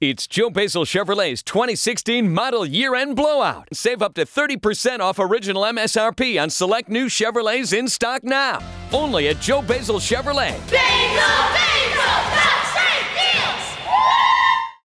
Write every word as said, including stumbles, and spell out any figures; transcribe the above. It's Joe Basil Chevrolet's twenty sixteen model year-end blowout. Save up to thirty percent off original M S R P on select new Chevrolets in stock now. Only at Joe Basil Chevrolet. Basil!